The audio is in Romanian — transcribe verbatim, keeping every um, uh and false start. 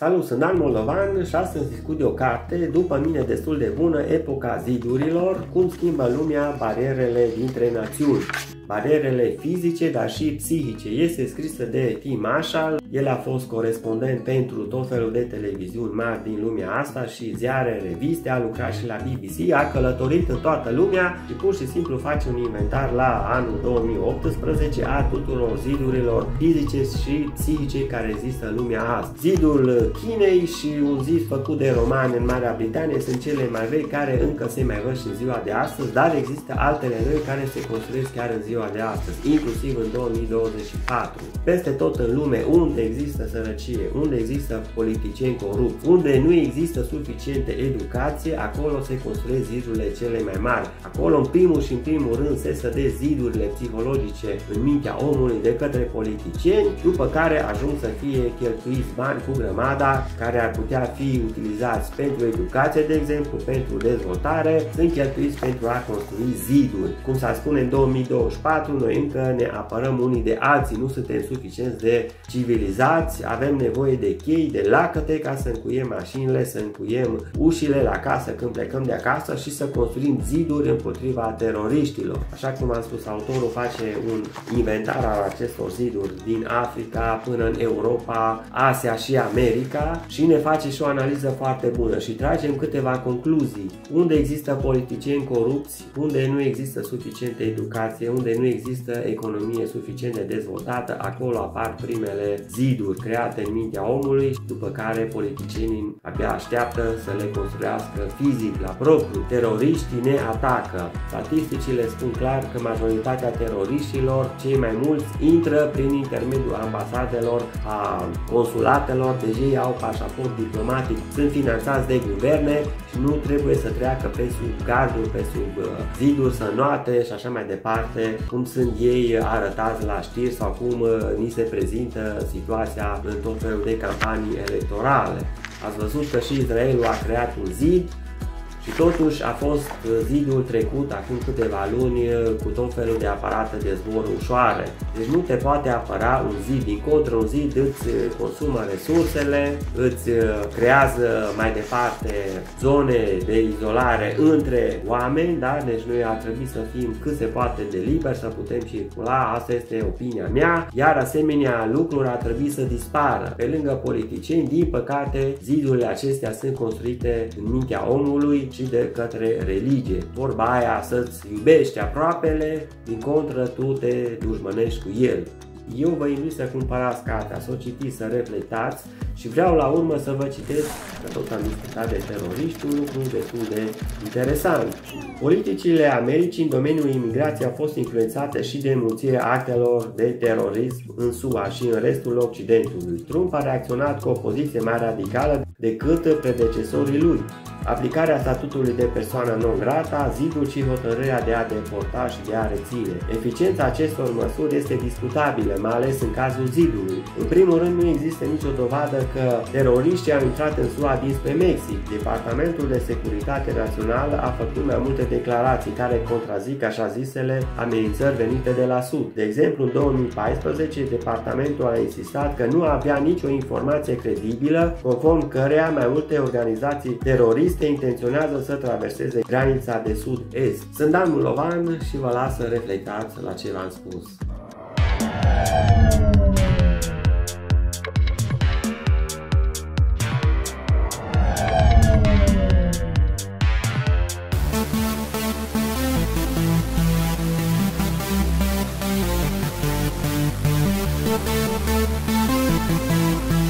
Salut, sunt Dan Moldovan și astăzi discut de o carte, după mine destul de bună, Epoca zidurilor, cum schimbă lumea barierele dintre națiuni. Barierele fizice, dar și psihice. Este scrisă de Tim Marshall. El a fost corespondent pentru tot felul de televiziuni mari din lumea asta și ziare, reviste, a lucrat și la B B C, a călătorit în toată lumea și pur și simplu face un inventar la anul două mii optsprezece a tuturor zidurilor fizice și psihice care există în lumea asta. Zidul Chinei și un zid făcut de romani în Marea Britanie sunt cele mai vechi care încă se mai văd și în ziua de astăzi, dar există altele noi care se construiesc chiar în ziua de astăzi, inclusiv în două mii douăzeci și patru. Peste tot în lume, unde există sărăcie, unde există politicieni corupți, unde nu există suficientă educație, acolo se construiesc zidurile cele mai mari. Acolo, în primul și în primul rând, se sădesc zidurile psihologice în mintea omului de către politicieni, după care ajung să fie cheltuiți bani cu grămada, care ar putea fi utilizați pentru educație, de exemplu, pentru dezvoltare, sunt cheltuiți pentru a construi ziduri. Cum s-a spune, în două mii douăzeci și patru, noi încă ne apărăm unii de alții, nu suntem suficienți de civilizați, avem nevoie de chei, de lacăte ca să încuiem mașinile, să încuiem ușile la casă când plecăm de acasă și să construim ziduri împotriva teroriștilor. Așa cum am spus, autorul face un inventar al acestor ziduri din Africa până în Europa, Asia și America și ne face și o analiză foarte bună și tragem câteva concluzii. Unde există politicieni corupți, unde nu există suficientă educație, unde nu există economie suficient de dezvoltată, acolo apar primele ziduri create în mintea omului, după care politicienii abia așteaptă să le construiască fizic, la propriu. Teroriștii ne atacă. Statisticile spun clar că majoritatea teroriștilor, cei mai mulți, intră prin intermediul ambasadelor, a consulatelor, deci ei au pașaport diplomatic, sunt finanțați de guverne și nu trebuie să treacă pe sub garduri, pe sub ziduri, să înoate și așa mai departe, cum sunt ei arătați la știri sau cum ni se prezintă situația în tot felul de campanii electorale. Ați văzut că și Israelul a creat un zid și totuși a fost zidul trecut acum câteva luni cu tot felul de aparate de zbor ușoare. Deci nu te poate apăra un zid, din contră un zid îți consumă resursele, îți creează mai departe zone de izolare între oameni, da? Deci noi ar trebui să fim cât se poate de liberi, să putem circula, asta este opinia mea, iar asemenea lucruri ar trebui să dispară. Pe lângă politicieni, din păcate, zidurile acestea sunt construite în mintea omului și de către religie. Vorba aia, să-ți iubești aproapele, din contră tu te dușmănești cu el. Eu vă invit să cumpărați cartea, să o citiți, să reflectați și vreau la urmă să vă citesc, că tot am discutat de teroriști, un lucru destul de interesant. Politicile Americii în domeniul imigrației au fost influențate și de înmulțirea actelor de terorism în S U A și în restul Occidentului. Trump a reacționat cu o poziție mai radicală decât predecesorii lui. Aplicarea statutului de persoană non-grata, zidul și hotărârea de a deporta și de a reține. Eficiența acestor măsuri este discutabilă, mai ales în cazul zidului. În primul rând, nu există nicio dovadă că teroriștii au intrat în S U A dinspre Mexic. Departamentul de Securitate Națională a făcut mai multe declarații care contrazic așa zisele amenințări venite de la Sud. De exemplu, în două mii paisprezece, departamentul a insistat că nu avea nicio informație credibilă, conform căreia mai multe organizații teroriste intenționează să traverseze granița de sud-est. Sunt Dan Mulovan și vă las să reflectați la ce v-am spus.